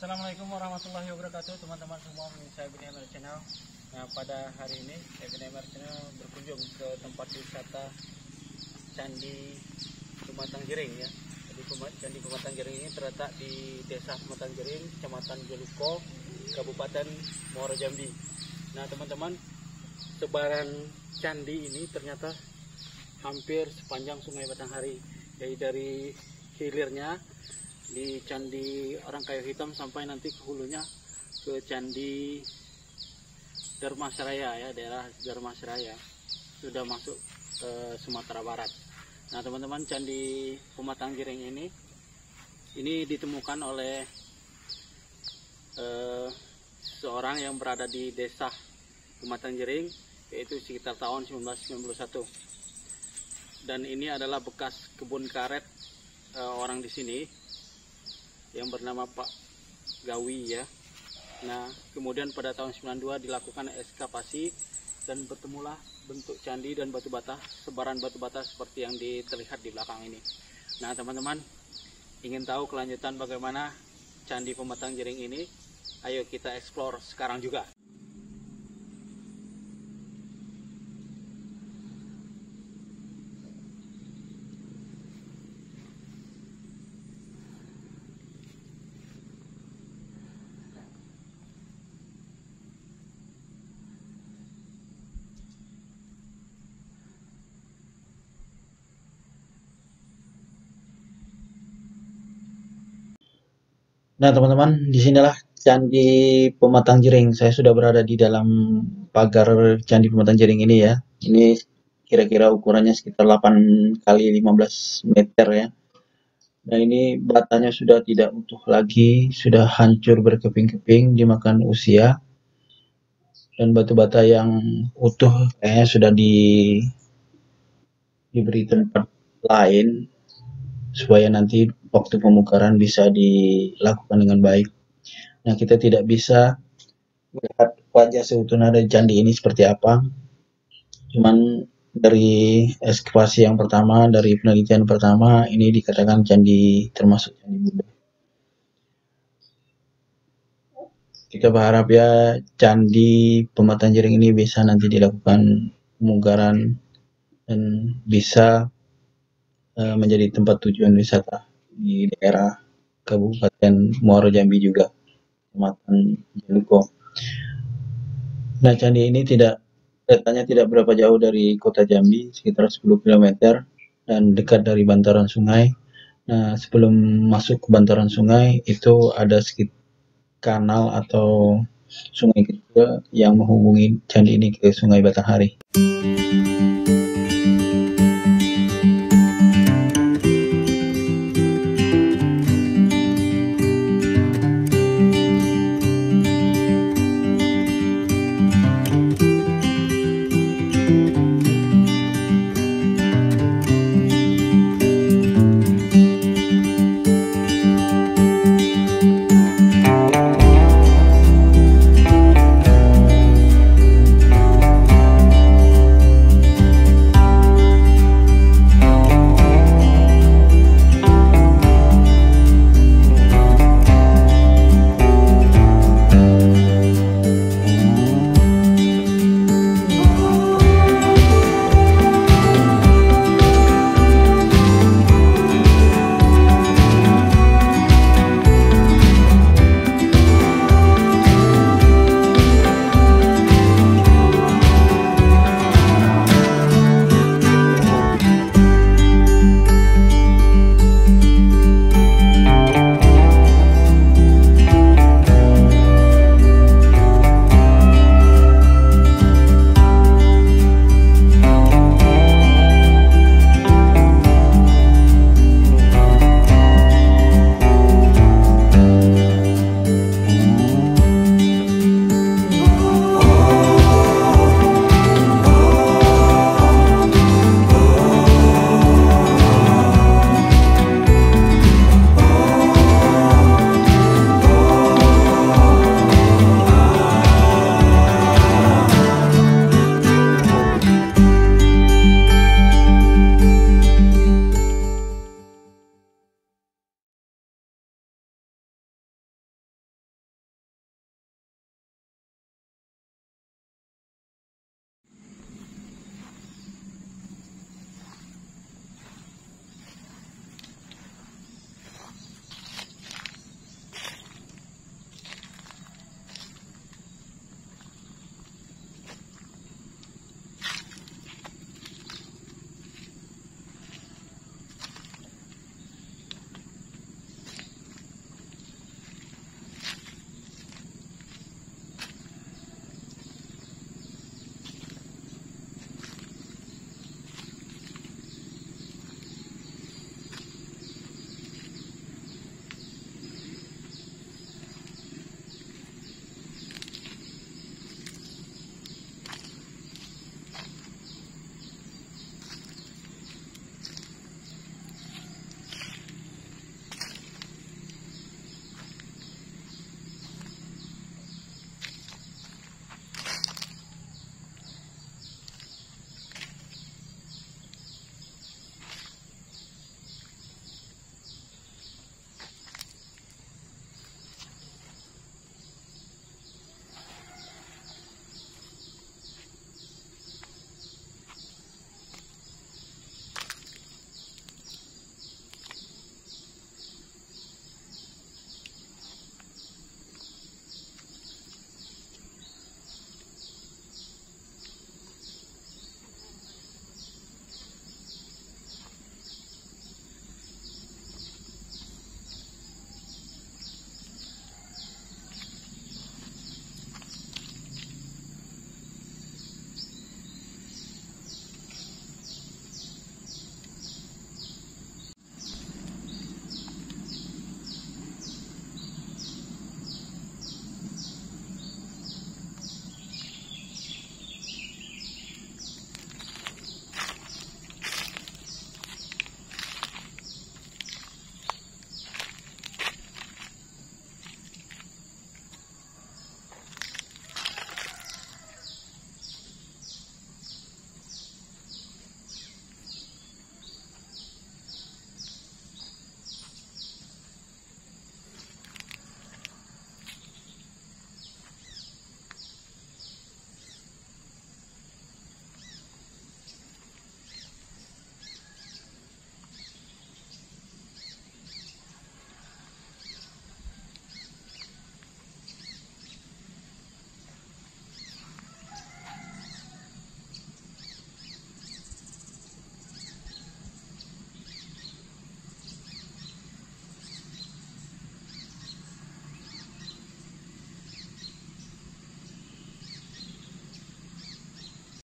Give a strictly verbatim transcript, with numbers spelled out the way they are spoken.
Assalamualaikum warahmatullahi wabarakatuh, teman-teman semua pemirsa Ebitmr Channel. Nah, pada hari ini Ebitmr Channel berkunjung ke tempat wisata Candi Pematang Jering ya. Jadi Candi Pematang Jering ini terletak di Desa Pematang Jering, Kecamatan Jaluko, Kabupaten Muara Jambi. Nah, teman-teman, sebaran candi ini ternyata hampir sepanjang Sungai Batanghari. Jadi dari hilirnya di Candi Orang Kayu Hitam sampai nanti ke hulunya ke Candi Dharmasraya ya, daerah Dharmasraya sudah masuk ke Sumatera Barat. Nah, teman-teman, Candi Pematang Jering ini ini ditemukan oleh eh, seorang yang berada di Desa Pematang Jering, yaitu sekitar tahun seribu sembilan ratus sembilan puluh satu, dan ini adalah bekas kebun karet eh, orang di sini yang bernama Pak Gawi ya. Nah, kemudian pada tahun sembilan puluh dua dilakukan ekskavasi dan bertemulah bentuk candi dan batu bata, sebaran batu bata seperti yang terlihat di belakang ini. Nah, teman-teman, ingin tahu kelanjutan bagaimana Candi Pematang Jering ini? Ayo kita explore sekarang juga. Nah, teman-teman, disinilah Candi Pematang Jering. Saya sudah berada di dalam pagar Candi Pematang Jering ini ya. Ini kira-kira ukurannya sekitar delapan kali lima belas meter ya. Nah, ini batanya sudah tidak utuh lagi, sudah hancur berkeping-keping, dimakan usia. Dan batu bata yang utuh kayaknya sudah di diberi tempat lain supaya nanti waktu pemukaran bisa dilakukan dengan baik. Nah, kita tidak bisa melihat wajah seutuhnya dari candi ini seperti apa. Cuman dari ekskavasi yang pertama, dari penelitian pertama, ini dikatakan candi termasuk candi Buddha. Kita berharap ya Candi Pematang Jering ini bisa nanti dilakukan pemukaran dan bisa menjadi tempat tujuan wisata di daerah Kabupaten Muara Jambi juga, Kecamatan Jaluko. Nah, candi ini tidak letaknya tidak berapa jauh dari Kota Jambi, sekitar sepuluh kilometer, dan dekat dari bantaran sungai. Nah, sebelum masuk ke bantaran sungai itu ada sedikit kanal atau sungai kecil yang menghubungi candi ini ke Sungai Batanghari.